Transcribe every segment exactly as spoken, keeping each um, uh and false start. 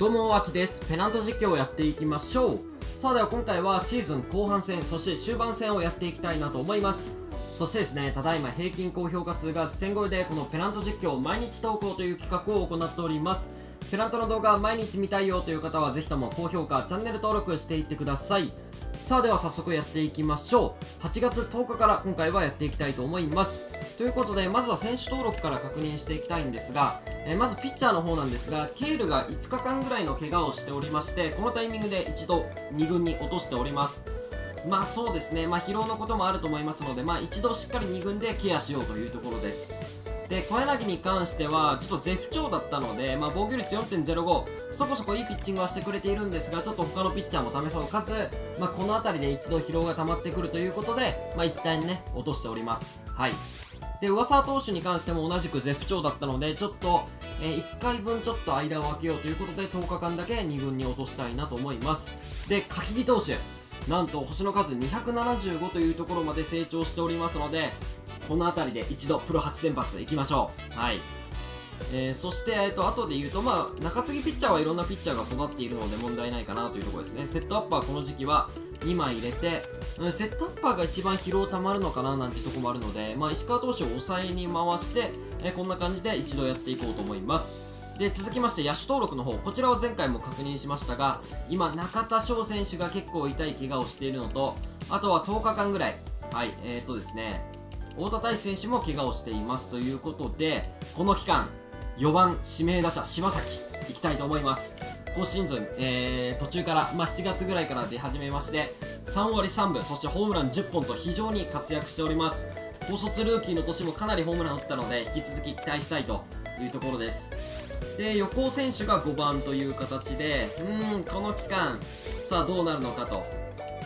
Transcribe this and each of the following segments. どうも、あきです。ペナント実況をやっていきましょう。さあ、では今回はシーズン後半戦、そして終盤戦をやっていきたいなと思います。そしてですね、ただいま平均高評価数がせん超えで、このペナント実況毎日投稿という企画を行っております。ペナントの動画毎日見たいよという方は、ぜひとも高評価、チャンネル登録していってください。さあ、では早速やっていきましょう。はちがつとおかから今回はやっていきたいと思います。ということで、まずは選手登録から確認していきたいんですが、えー、まずピッチャーの方なんですが、ケールがいつかかんぐらいの怪我をしておりまして、このタイミングで一度にぐんに落としております。まあそうですね、まあ、疲労のこともあると思いますので、まあ、一度しっかりにぐんでケアしようというところです。で、小柳に関しては、ちょっと絶不調だったので、まあ、防御率 よんてんぜろご、そこそこいいピッチングはしてくれているんですが、ちょっと他のピッチャーも試そう、かつ、まあ、この辺りで一度疲労が溜まってくるということで、まあ、一旦ね、落としております。はい。で、上沢投手に関しても同じく絶不調だったので、ちょっと、えー、いっかいぶんちょっと間を空けようということで、とおかかんだけにぐんに落としたいなと思います。で、柿木投手、なんと星の数にひゃくななじゅうごというところまで成長しておりますので、この辺りで一度プロ初先発いきましょう。はい。えー、そして、えっと、後で言うと、まあ、中継ぎピッチャーはいろんなピッチャーが育っているので問題ないかなというところですね。セットアッパーこの時期はにまい入れて、うん、セットアッパーが一番疲労たまるのかななんていうところもあるので、まあ、石川投手を抑えに回して、えー、こんな感じで一度やっていこうと思います。で、続きまして野手登録の方、こちらは前回も確認しましたが、今、中田翔選手が結構痛い怪我をしているのと、あとはとおかかんぐらい、はい、えーとですね、太田大志選手も怪我をしていますということで、この期間、よばん指名打者、柴崎、いきたいと思います。今シーズン、えー、途中から、まあ、しちがつぐらいから出始めまして、さんわりさんぶ、そしてホームランじゅっぽんと非常に活躍しております。高卒ルーキーの年もかなりホームラン打ったので、引き続き期待したいというところです。で、横尾選手がごばんという形で、うーん、この期間、さあどうなるのかと、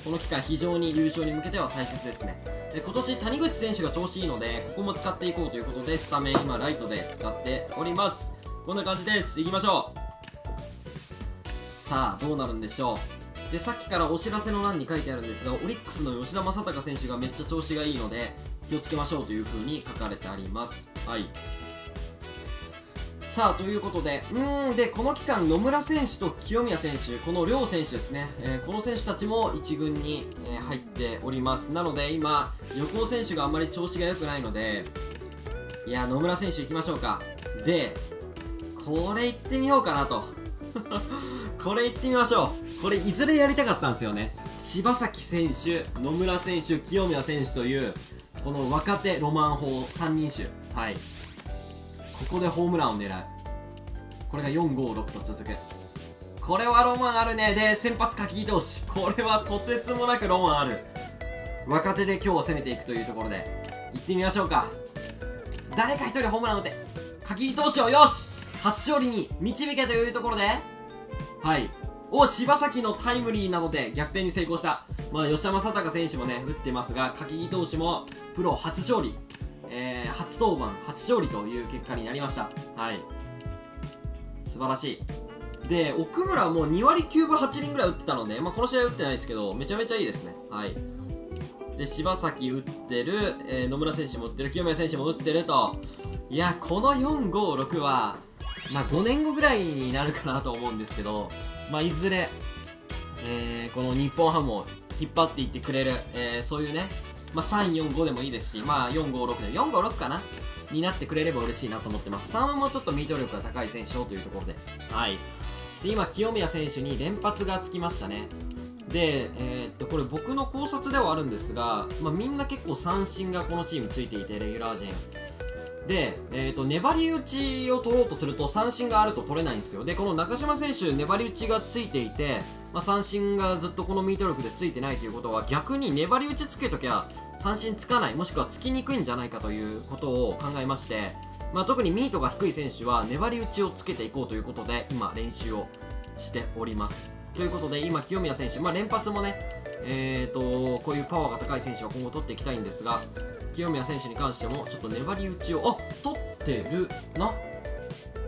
この期間、非常に優勝に向けては大切ですね。で、今年、谷口選手が調子いいので、ここも使っていこうということで、スタメン、今、ライトで使っております。こんな感じです。いきましょう。さあ、どうなるんでしょう。で、さっきからお知らせの欄に書いてあるんですが、オリックスの吉田正尚選手がめっちゃ調子がいいので、気をつけましょうという風に書かれてあります。はい。さあ、ということで、うーん、で、この期間、野村選手と清宮選手、この両選手ですね、えー、この選手たちもいちぐんに、えー、入っております。なので、今、横尾選手があんまり調子が良くないので、いや、野村選手行きましょうか。で、これ行ってみようかなと。これ行ってみましょう。これ、いずれやりたかったんですよね。柴崎選手、野村選手、清宮選手という、この若手ロマン砲さんにんしゅ。はい。ここでホームランを狙う。これがよん、ご、ろくと続く。これはロマンあるね。で、先発書き投手。これはとてつもなくロマンある。若手で今日は攻めていくというところで、行ってみましょうか。誰か一人ホームラン打て。書き投手をよし初勝利に導けというところで、はい。お、柴崎のタイムリーなどで逆転に成功した。まあ、吉田正尚選手もね、打ってますが、書き投手もプロ初勝利。えー、初登板、初勝利という結果になりました。はい。素晴らしい。で、奥村はもうにわりきゅうぶはちりんぐらい打ってたので、まあ、この試合打ってないですけど、めちゃめちゃいいですね。はい。で、柴崎打ってる、えー、野村選手も打ってる、清宮選手も打ってると、いや、このよん、ご、ろくは、まあ、ごねんごぐらいになるかなと思うんですけど、まあ、いずれ、えー、この日本ハムを引っ張っていってくれる、えー、そういうね、まあ、さん、よん、ごでもいいですし、まあ、よん、ご、ろくで、よん、ご、ろくかなになってくれれば嬉しいなと思ってます。さんもちょっとミート力が高い選手をというところで。はい。で、今、清宮選手に連発がつきましたね。で、えー、っと、これ僕の考察ではあるんですが、まあ、みんな結構三振がこのチームついていて、レギュラー陣。で、えー、っと、粘り打ちを取ろうとすると三振があると取れないんですよ。で、この中島選手、粘り打ちがついていて、まあ、三振がずっとこのミート力でついてないということは、逆に粘り打ちつけときゃ三振つかない、もしくはつきにくいんじゃないかということを考えまして、まあ、特にミートが低い選手は粘り打ちをつけていこうということで、今練習をしております。ということで、今清宮選手、まあ、連発もね、えーと、こういうパワーが高い選手は今後取っていきたいんですが、清宮選手に関してもちょっと粘り打ちを、あ、取ってるな、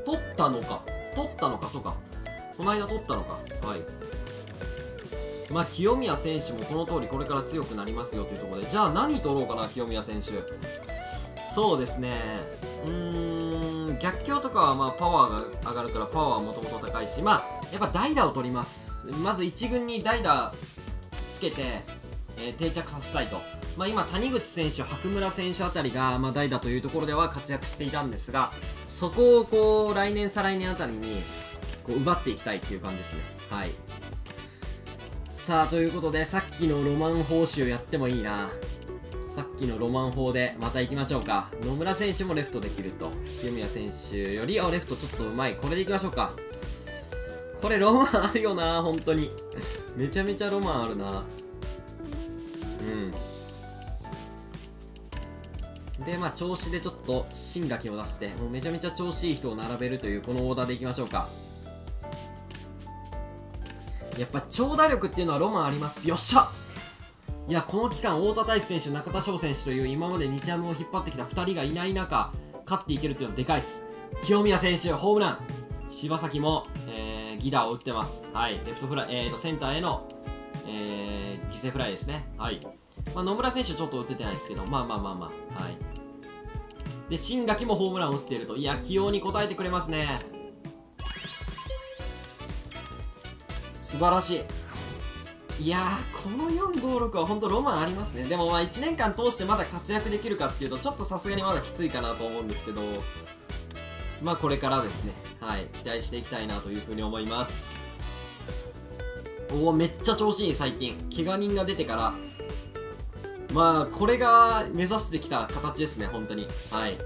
取ったのか、取ったのか、そうか、この間取ったのか、はい。まあ、清宮選手もこの通りこれから強くなりますよというところで、じゃあ何取ろうかな、清宮選手。そうですね、うーん、逆境とかはまあパワーが上がるからパワーはもともと高いし、まあやっぱ代打を取ります。まずいち軍に代打つけて、えー、定着させたいと。まあ、今谷口選手、白村選手あたりがまあ代打というところでは活躍していたんですが、そこをこう来年再来年あたりにこう奪っていきたいっていう感じですね。はい、さあということで、さっきのロマン報酬やってもいいな。さっきのロマン砲でまた行きましょうか。野村選手もレフトできると。清宮選手より、あ、レフトちょっとうまい。これで行きましょうか。これロマンあるよな、本当に。めちゃめちゃロマンあるな。うん。で、まあ調子でちょっと新垣を出して、もうめちゃめちゃ調子いい人を並べるという、このオーダーで行きましょうか。やっぱ長打力っていうのはロマンあります。よっしゃ！いや、この期間、太田大志選手、中田翔選手という今までにチャンを引っ張ってきたふたりがいない中、勝っていけるというのはでかいです。清宮選手、ホームラン。柴崎も、えー、ギダーを打ってます。はい。レフトフライ、えーと、センターへの、えー、犠牲フライですね。はい。まあ、野村選手、ちょっと打ててないですけど、まあまあまあまあ。はい。で、新垣もホームランを打っていると。いや、起用に応えてくれますね。素晴らしい。いやー、このよんごろくは本当ロマンありますね。でもまあいちねんかん通してまだ活躍できるかっていうと、ちょっとさすがにまだきついかなと思うんですけど、まあこれからですね、はい、期待していきたいなというふうに思います。おお、めっちゃ調子いい。最近怪我人が出てから、まあこれが目指してきた形ですね、本当に。はい、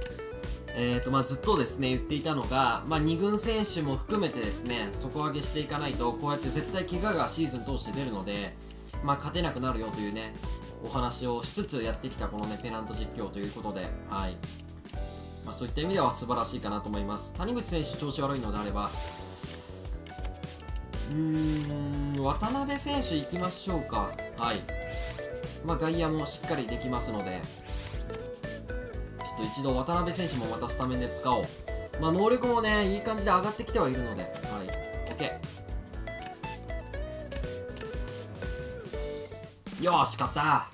えーとまあ、ずっとですね言っていたのが、まあ、に軍選手も含めてですね底上げしていかないと、こうやって絶対怪我がシーズン通して出るので、まあ、勝てなくなるよというねお話をしつつやってきたこのねペナント実況ということで、はい、まあ、そういった意味では素晴らしいかなと思います。谷口選手調子悪いのであれば、うーん、渡辺選手いきましょうか。はい、まあ、外野もしっかりできますので、一度渡辺選手もまたスタメンで使おう。まあ、能力もねいい感じで上がってきてはいるので、はい、OK。よーし、勝った。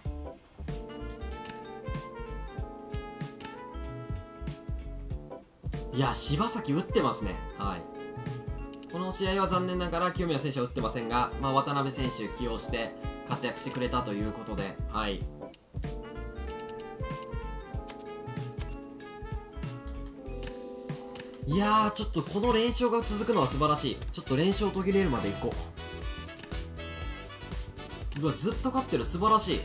いや、柴崎打ってますね。はい、この試合は残念ながら清宮選手は打ってませんが、まあ、渡辺選手起用して活躍してくれたということで、はい、いやー、ちょっとこの連勝が続くのは素晴らしい。ちょっと連勝途切れるまで行こう。うわ、ずっと勝ってる。素晴らしい。い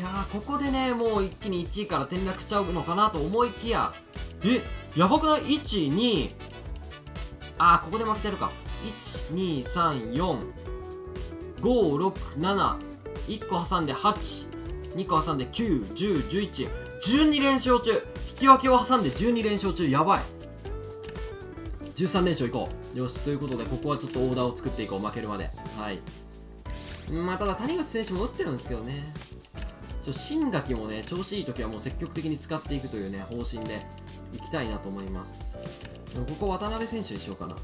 やー、ここでねもう一気にいちいから転落しちゃうのかなと思いきや、え、やばくない ?いち、に あー、ここで負けてるか。いち、に、さん、よん、ご、ろく、なな いっこ挟んではち にこ挟んできゅう、じゅう、じゅういち じゅうに連勝中。引き分けを挟んでじゅうに連勝中。やばい。じゅうさん連勝いこう。よし、ということでここはちょっとオーダーを作っていこう、負けるまで。はい、まあただ谷口選手も打ってるんですけどね、ちょ新垣もね調子いい時はもう積極的に使っていくというね方針でいきたいなと思います。ここ渡辺選手にしようかな。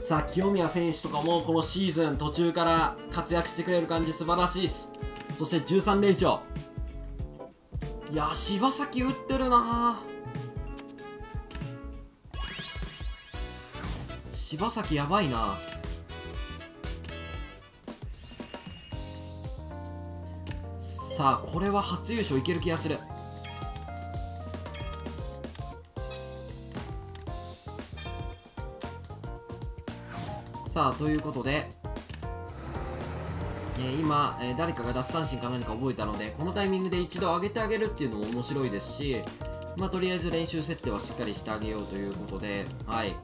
さあ清宮選手とかもこのシーズン途中から活躍してくれる感じ、素晴らしいです。そしてじゅうさん連勝。いやー、柴崎打ってるな。柴崎やばいな。さあこれは初優勝いける気がする。さあということで、今誰かが奪三振か何か覚えたので、このタイミングで一度上げてあげるっていうのも面白いですし、まあ、とりあえず練習設定はしっかりしてあげようということで、はい、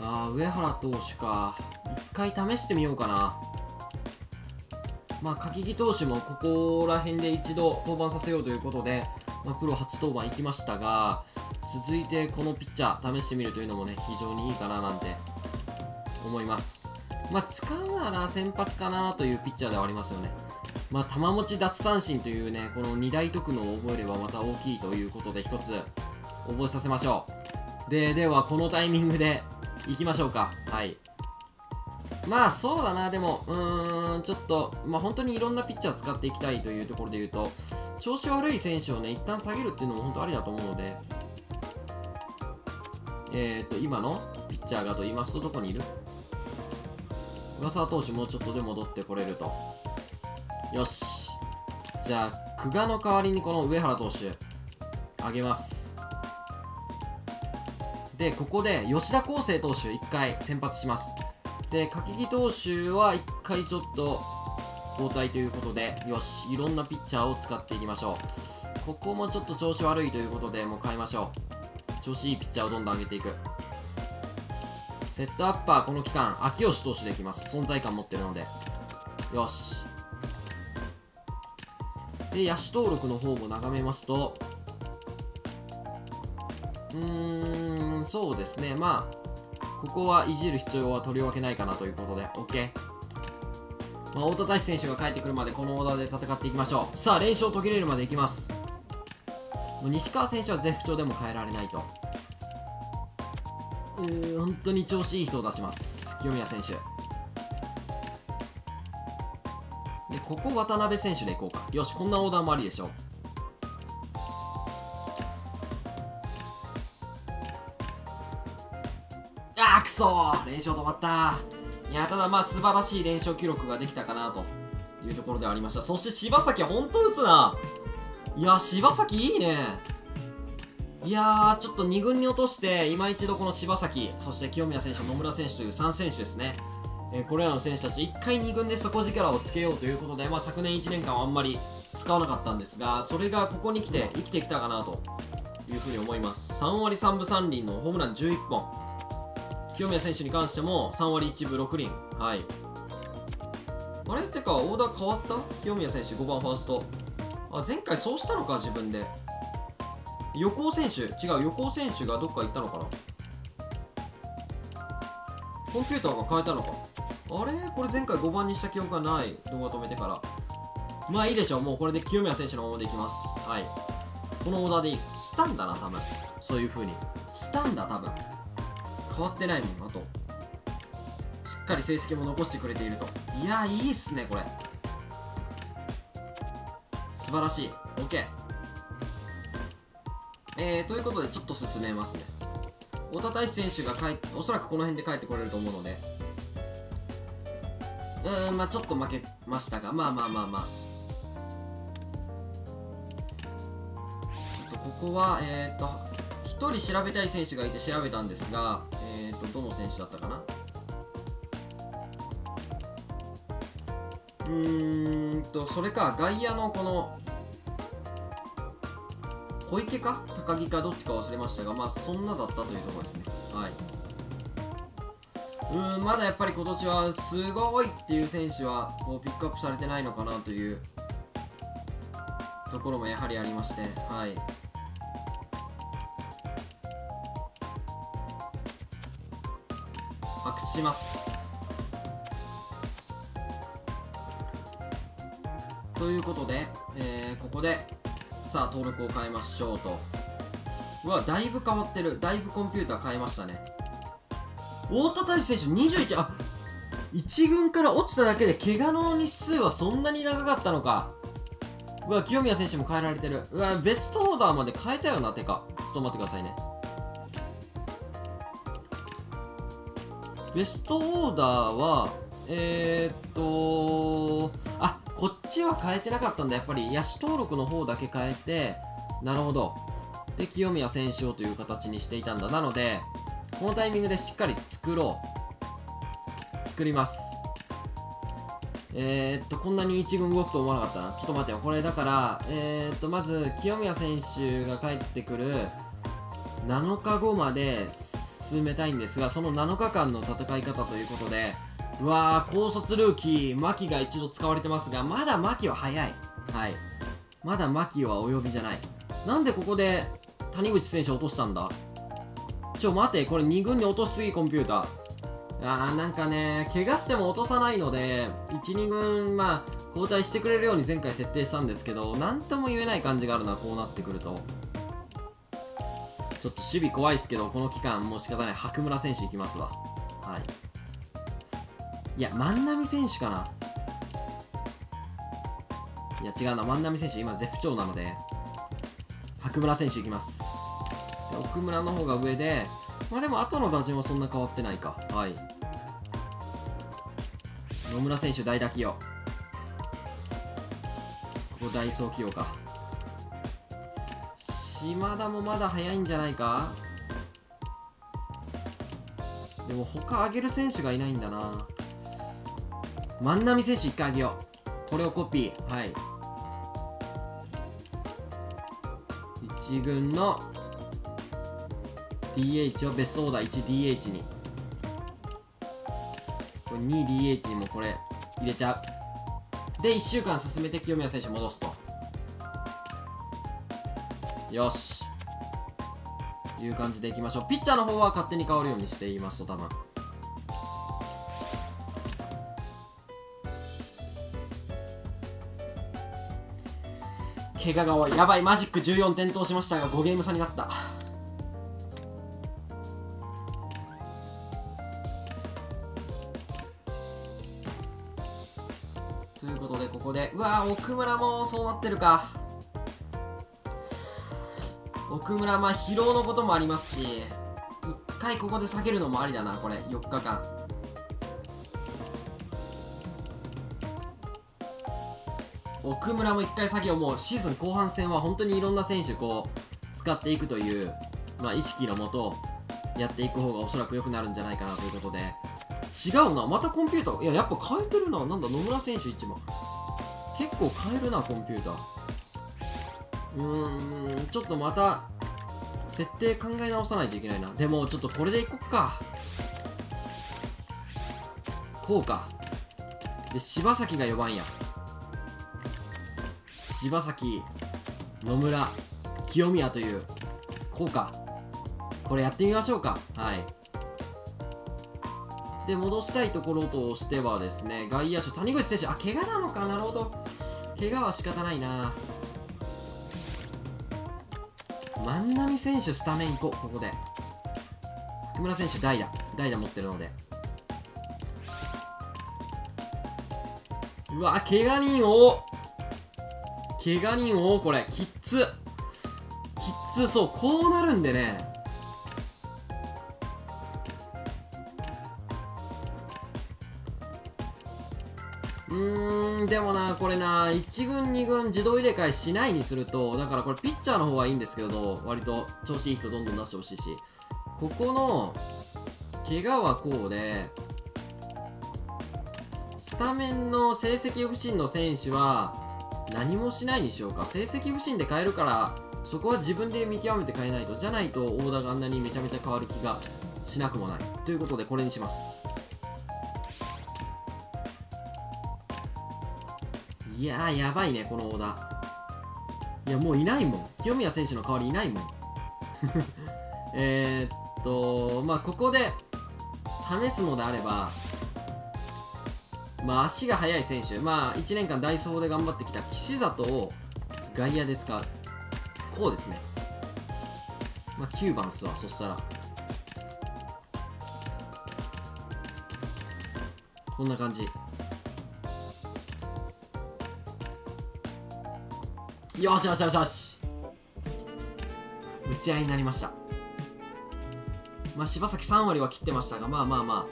あー、上原投手か、いっかい試してみようかな。まあ柿木投手もここら辺で一度登板させようということで、まあ、プロ初登板いきましたが、続いてこのピッチャー試してみるというのもね非常にいいかななんて思います。まあ使うなら先発かなというピッチャーではありますよね。まあ球持ち奪三振というねこのに大特能を覚えればまた大きいということで、ひとつ覚えさせましょう。でではこのタイミングでいきましょうか。はい、まあそうだな、でも、うーん、ちょっと、まあ本当にいろんなピッチャー使っていきたいというところで言うと、調子悪い選手をね、一旦下げるっていうのも本当ありだと思うので、えーと、今のピッチャーがと言いますと、どこにいる？上沢投手、もうちょっとで戻ってこれると。よし。じゃあ、久我の代わりにこの上原投手、あげます。で、ここで吉田輝星投手、いっかい先発します。で、柿木投手はいっかいちょっと交代ということで、よし、いろんなピッチャーを使っていきましょう。ここもちょっと調子悪いということで、もう変えましょう。調子いいピッチャーをどんどん上げていく。セットアッパー、この期間、秋吉投手でいきます。存在感持ってるので。よし。で、野手登録の方も眺めますと、うーん、そうですね、まあ、ここはいじる必要はとりわけないかなということで、OK。まあ、太田大志選手が帰ってくるまでこのオーダーで戦っていきましょう。さあ、連勝を途切れるまでいきます。もう西川選手は絶不調でも変えられないと。うーん、本当に調子いい人を出します。清宮選手。で、ここ渡辺選手でいこうか。よし、こんなオーダーもありでしょう。あ、くそー、連勝止まった。いや、ただまあ素晴らしい連勝記録ができたかなというところではありました。そして柴崎ほんと打つな。いや、柴崎いいね。いやー、ちょっとに軍に落として今一度この柴崎、そして清宮選手、野村選手というさん選手ですね、えー、これらの選手たちいっかいに軍で底力をつけようということで、まあ、昨年いちねんかんはあんまり使わなかったんですが、それがここに来て生きてきたかなというふうに思います。さんわりさんぶさんりんのホームランじゅういっぽん、清宮選手に関してもさんわりいちぶろくりん。はい。あれってか、オーダー変わった？清宮選手ごばんファースト。あ、前回そうしたのか、自分で。横尾選手、違う、横尾選手がどっか行ったのかな。コンピューターが変えたのか。あれこれ前回ごばんにした記憶がない。動画止めてから。まあいいでしょう。もうこれで清宮選手のままでいきます。はい。このオーダーでいいです。したんだな、多分。そういう風に。したんだ、多分。変わってないもん。あとしっかり成績も残してくれていると。いや、いいっすね、これ素晴らしい。 OK、えー、ということでちょっと進めますね。太田大志選手が帰っおそらくこの辺で帰ってこれると思うので、うーん、まあちょっと負けましたが、まあまあまあまあちょっとここはえー、っとひとり調べたい選手がいて調べたんですが、えーと、どの選手だったかな。うーんと、それか、外野のこの小池か高木かどっちか忘れましたが、まあそんなだったというところですね。はい。うーん、まだやっぱり今年はすごいっていう選手はこうピックアップされてないのかなというところもやはりありまして、はい。発掘しますということで、えー、ここでさあ登録を変えましょうと。うわ、だいぶ変わってる。だいぶコンピューター変えましたね。太田大志選手にじゅういち、あ、いち軍から落ちただけで怪我の日数はそんなに長かったのか。うわ、清宮選手も変えられてる。うわ、ベストオーダーまで変えたよな。てか、ちょっと待ってくださいね。ベストオーダーは、えー、っと、あ、こっちは変えてなかったんだ。やっぱり野手登録の方だけ変えて、なるほど。で、清宮選手をという形にしていたんだ。なので、このタイミングでしっかり作ろう。作ります。えー、っと、こんなにいち軍動くと思わなかったな。ちょっと待ってよ。これだから、えー、っと、まず、清宮選手が帰ってくるなのかごまで、進めたいんですが、そのなのかかんの戦い方ということで、うわー、高卒ルーキー牧が一度使われてますが、まだ牧は早い。はい、まだ牧はお呼びじゃない。なんでここで谷口選手落としたんだ。ちょ待て、これに軍に落としすぎコンピューター。あー、なんかね、怪我しても落とさないのでいちに軍、まあ交代してくれるように前回設定したんですけど、何とも言えない感じがあるな。こうなってくるとちょっと守備怖いですけど、この期間もう仕方ない。白村選手いきますわ。はい。いや、万波選手かな。いや、違うな。万波選手、今、絶不調なので、白村選手いきます。で奥村の方が上で、まあでも、後の打順はそんな変わってないか。はい。野村選手、代打起用。ここ、代走起用か。島田もまだ早いんじゃないか。でも、他上げる選手がいないんだな。万波選手、一回上げよう。これをコピー。はい。一軍の ディーエイチ をベストオーダー いちディーエイチ に。これ にディーエイチ にもこれ入れちゃう。で、いっしゅうかん進めて清宮選手戻すと。よし。いう感じでいきましょう。ピッチャーの方は勝手に変わるようにしていますと、多分。怪我が多い。やばい、マジックじゅうよん点灯しましたがごゲーム差になった。ということで、ここでうわー、奥村もそうなってるか。奥村、まあ疲労のこともありますし、いっかいここで下げるのもありだな。これよっかかん奥村もいっかい下げを、もうシーズン後半戦は本当にいろんな選手こう使っていくという、まあ、意識のもとやっていく方がおそらく良くなるんじゃないかなということで。違うな、またコンピューター。いや、やっぱ変えてるな。なんだ、野村選手いちまい結構変えるな、コンピューター。うーん、ちょっとまた設定考え直さないといけないな。でもちょっとこれでいこっか。こうか。で、柴崎がよばんや。柴崎、野村、清宮という、こうか。これやってみましょうか。はい。で、戻したいところとしてはですね、外野手、谷口選手、あ、怪我なのか、なるほど。怪我は仕方ないな。万波選手、スタメン行こう、ここで。福村選手、代打、代打持ってるので。うわ、怪我人を。怪我人をこれキッズキッズそう、こうなるんでね。うーん、でもな、これないちぐんにぐん自動入れ替えしないにすると、だからこれピッチャーの方はいいんですけど、割と調子いい人どんどん出してほしいし、ここの怪我はこうで、スタメンの成績不振の選手は何もしないにしようか。成績不振で変えるから、そこは自分で見極めて変えないと。じゃないとオーダーがあんなにめちゃめちゃ変わる気がしなくもないということで、これにします。いやー、やばいね、このオーダー。いや、もういないもん。清宮選手の代わりいないもんえっとまあここで試すのであれば、まあ足が速い選手、まあいちねんかん代走で頑張ってきた岸里を外野で使う。こうですね。まあきゅうばんっすわ、そしたら。こんな感じ。よしよしよしよし。打ち合いになりました。まあ柴崎さんわりは切ってましたが、まあまあま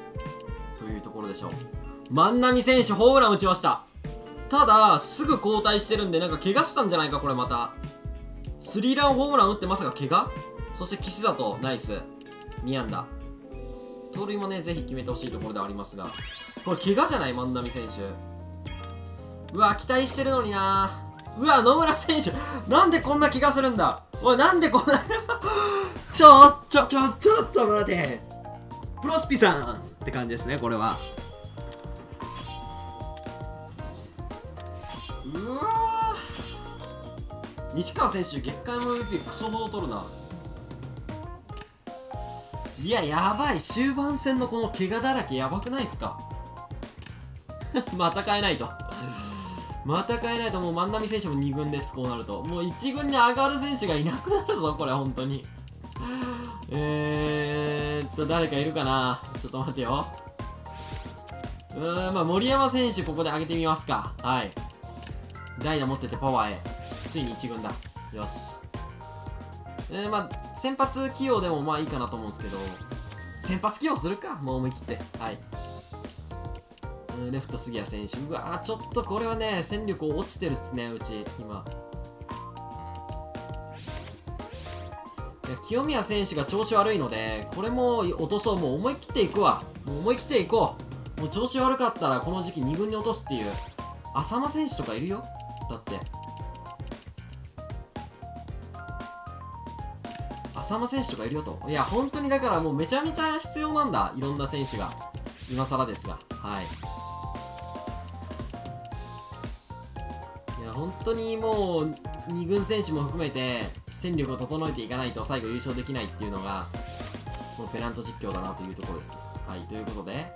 あ、というところでしょう。万波選手、ホームラン打ちました。ただ、すぐ交代してるんで、なんか怪我したんじゃないか、これまた。スリーランホームラン打ってまさか怪我？そして岸里、ナイス。にあんだ。盗塁もね、ぜひ決めてほしいところではありますが。これ、怪我じゃない、万波選手。うわ、期待してるのにな。うわ、野村選手、なんでこんな怪我するんだ。おい、なんでこんな、ちょ、ちょ、ちょ、ちょっと待て。プロスピさんって感じですね、これは。うわ、西川選手、月間 エムブイピー クソほど取るな。いや、やばい。終盤戦のこの怪我だらけ、やばくないっすかまた変えないとまた変えないと。もう万波選手もにぐんです。こうなるともういちぐんに上がる選手がいなくなるぞ、これ本当にえーっと誰かいるかな。ちょっと待てよ。うーん、まあ森山選手ここで上げてみますか。はい、代打持っててパワーへ、ついにいち軍だ。よし、えー、まあ先発起用でもまあいいかなと思うんですけど、先発起用するか、もう思い切って。はい、レフト杉谷選手、うわー、ちょっとこれはね、戦力落ちてるっすね、うち今。清宮選手が調子悪いので、これも落とそう。もう思い切っていくわ、もう思い切っていこう。もう調子悪かったらこの時期に軍に落とすっていう浅間選手とかいるよ、だって。浅間選手とかいるよと。いや本当にだからもうめちゃめちゃ必要なんだ、いろんな選手が。今更ですが、はい、いや本当にもうに軍選手も含めて戦力を整えていかないと最後優勝できないっていうのがこのペナント実況だなというところですね。はい、ということで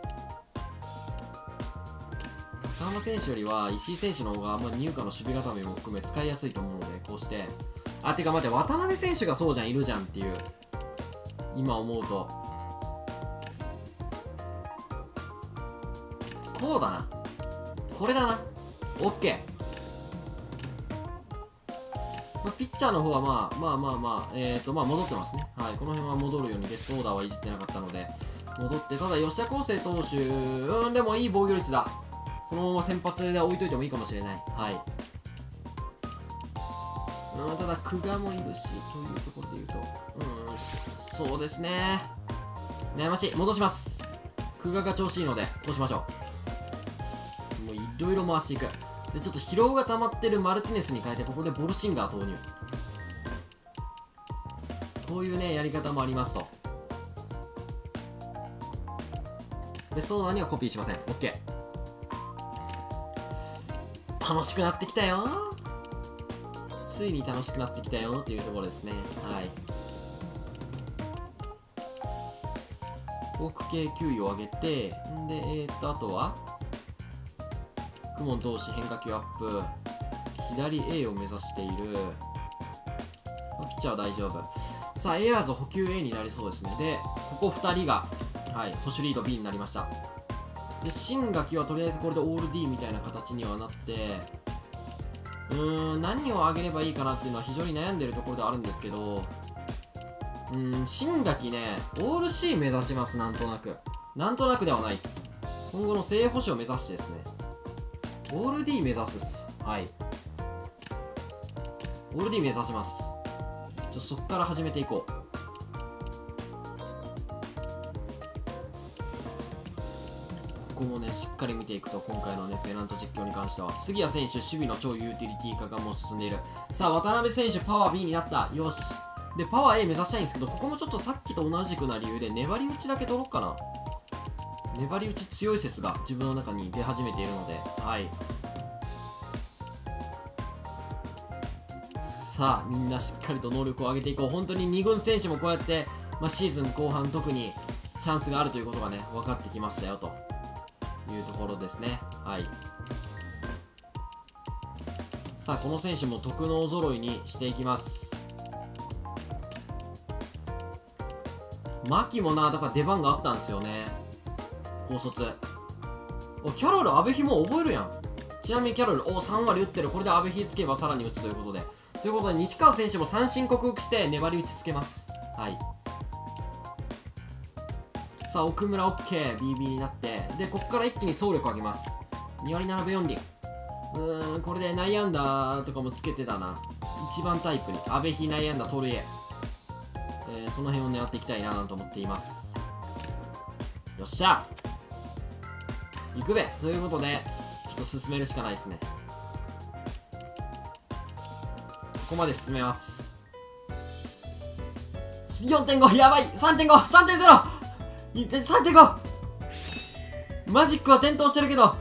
高浜選手よりは石井選手の方がまあ二遊間の守備固めも含め使いやすいと思うので、こうして、あ、てか待って、渡辺選手がそうじゃん、いるじゃんっていう、今思うとこうだな、これだな。 OK、まあ、ピッチャーの方はまあまあまあまあ、えーとまあ戻ってますね。はい、この辺は戻るようにゲストオーダーはいじってなかったので戻って、ただ吉田康生投手、うん、でもいい防御率だ。このまま先発で置いといてもいいかもしれない。はい、うん、ただ久我もいるしというところでいうと、うん、そうですね、悩ましい。戻します、久我が調子いいのでこうしましょう。いろいろ回していく。でちょっと疲労が溜まってるマルティネスに変えて、ここでボルシンガー投入、こういうねやり方もありますと。でソーダにはコピーしません。 OK、 楽しくなってきたよ、ついに楽しくなってきたよっていうところですね。はい、奥系給与を上げて、でえー、っとあとはクモン投手変化球アップ、左 A を目指している。ピッチャーは大丈夫。さあエアーズ補給 A になりそうですね。でここふたりが、はい、保守リード B になりました。で新垣はとりあえずこれでオール D みたいな形にはなって、うーん、何をあげればいいかなっていうのは非常に悩んでるところではあるんですけど、うーん、新垣ね、オール C 目指します。なんとなくなんとなくではないです。今後の正捕手を目指してですね、オール D 目指すっす。はい。オール D 目指します。ちょ、そっから始めていこう。ここもね、しっかり見ていくと、今回のね、ペナント実況に関しては、杉谷選手、守備の超ユーティリティ化がもう進んでいる。さあ、渡辺選手、パワー B になった。よし。で、パワー A 目指したいんですけど、ここもちょっとさっきと同じくな理由で、粘り打ちだけ取ろうかな。粘り打ち強い説が自分の中に出始めているので、はい。さあ、みんなしっかりと能力を上げていこう。本当にに軍選手もこうやって、まあ、シーズン後半特にチャンスがあるということがね、分かってきましたよというところですね。はい。さあ、この選手も特能揃いにしていきます。牧もな、だから出番があったんですよね。高卒。お、キャロル阿部比も覚えるやん。ちなみにキャロル、お、さん割打ってる。これで阿部比つけばさらに打つということで、ということで西川選手も三振克服して粘り打ちつけます。はい、さあ奥村 OK、 ビービー になって、でここから一気に総力上げます。に割ななぶよん厘、うーん、これで内野安打とかもつけてたな。一番タイプに阿部比内野安打盗塁へ、えー、その辺を狙っていきたいなと思っています。よっしゃ行くべということで、ちょっと進めるしかないですね。ここまで進めます。 よんてんご、 やばい、 さんてんご さんてんゼロ さんてんご、 マジックは点灯してるけど、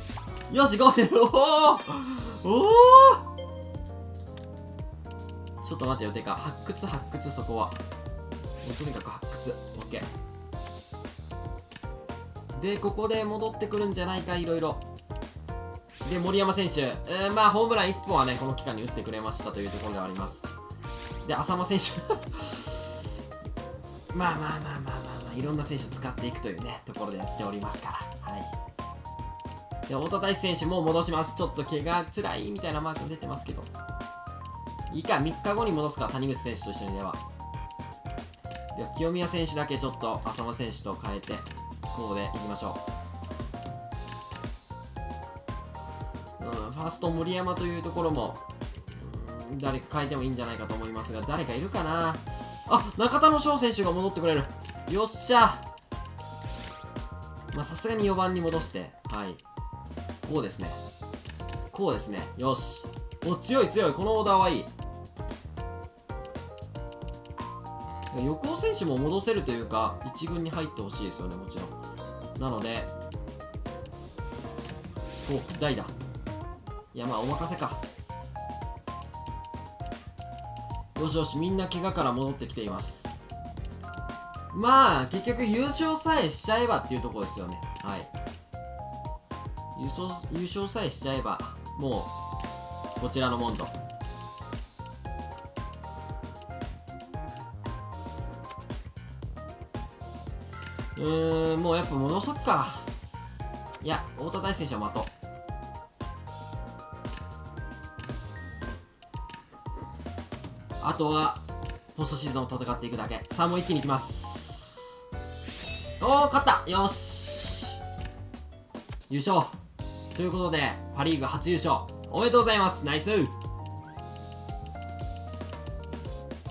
よし ごてんご、 おおおお、ちょっと待ってよ、てか発掘発掘、そこはもうとにかく発掘。 OK、でここで戻ってくるんじゃないか、いろいろ。で森山選手、えー、まあホームランいっぽんはねこの期間に打ってくれましたというところではあります。で浅間選手まあまあまあまあまあまあ、いろんな選手を使っていくというねところでやっておりますから。はい、太田大志選手も戻します。ちょっと怪我つらいみたいなマーク出てますけど。いいか、みっかごに戻すか、谷口選手と一緒にでは。では、清宮選手だけちょっと浅野選手と変えて、こうでいきましょう。うん、ファースト森山というところも、うん、誰か変えてもいいんじゃないかと思いますが、誰かいるかなあ、中田の翔選手が戻ってくれる。よっしゃ。まあ、さすがによばんに戻して、はい。こうですね。こうですね。よし。お、強い強い。このオーダーはいい。横尾選手も戻せるというか、いち軍に入ってほしいですよね、もちろん。なので、お、代打。いや、まあ、お任せか。よしよし、みんな怪我から戻ってきています。まあ、結局優勝さえしちゃえばっていうところですよね。はい。優勝、優勝さえしちゃえば、もう、こちらのもんと。うーん、もうやっぱ戻そっか。いや、太田大志選手は待とう。あとは、ポストシーズンを戦っていくだけ。さあ、もう一気にいきます。おー、勝った!よし!優勝!ということで、パ・リーグ初優勝。おめでとうございます。ナイス!う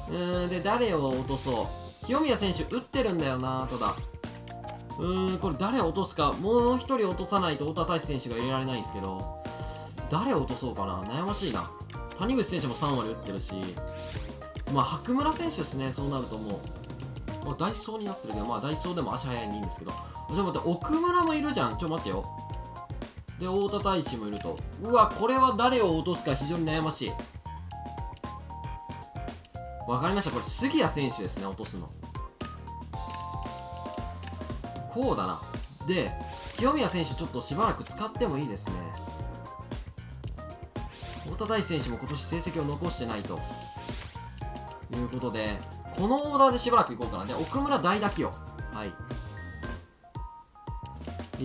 ーん、で、誰を落とそう。清宮選手、打ってるんだよな、ただ。うーん、これ誰を落とすか。もう一人落とさないと、太田大志選手が入れられないんですけど、誰を落とそうかな。悩ましいな。谷口選手もさんわり打ってるし、まあ、白村選手ですね、そうなるともう、まあ、ダイソーになってるけど、まあ、ダイソーでも足早いんでいいんですけど、ちょっと待って、奥村もいるじゃん、ちょっと待ってよ。で、太田大志もいると、うわ、これは誰を落とすか非常に悩ましい。わかりました、これ、杉谷選手ですね、落とすの。こうだな。で、清宮選手、ちょっとしばらく使ってもいいですね。太田大志選手も今年成績を残してないと。ということで、このオーダーでしばらくいこうかな。で、奥村代打起用。はい。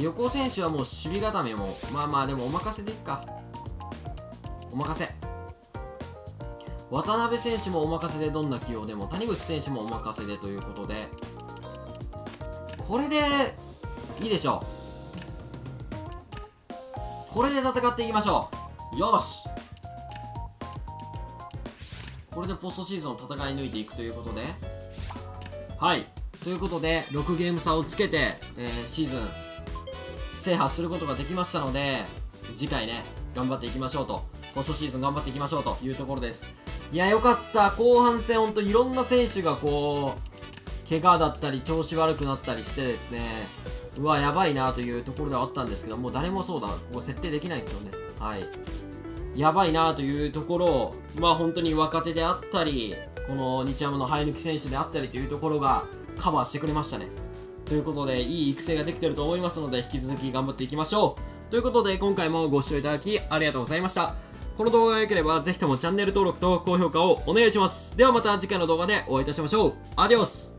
横尾選手はもう守備固めも、まあまあでもお任せでいっか。お任せ。渡辺選手もお任せでどんな起用でも、谷口選手もお任せでということで、これで、いいでしょう。これで戦っていきましょう。よし!これでポストシーズンを戦い抜いていくということで、はい、ということでろくゲームさをつけて、えー、シーズン制覇することができましたので、次回ね、頑張っていきましょうと、ポストシーズン頑張っていきましょうというところです。いや、よかった、後半戦、ほんといろんな選手がこう、怪我だったり、調子悪くなったりしてですね、うわ、やばいなというところではあったんですけど、もう誰もそうだ、ここ設定できないですよね。はいやばいなというところを、まあ本当に若手であったり、この日ハムの生え抜き選手であったりというところがカバーしてくれましたね。ということで、いい育成ができてると思いますので、引き続き頑張っていきましょう。ということで、今回もご視聴いただきありがとうございました。この動画が良ければ、ぜひともチャンネル登録と高評価をお願いします。ではまた次回の動画でお会いいたしましょう。アディオス!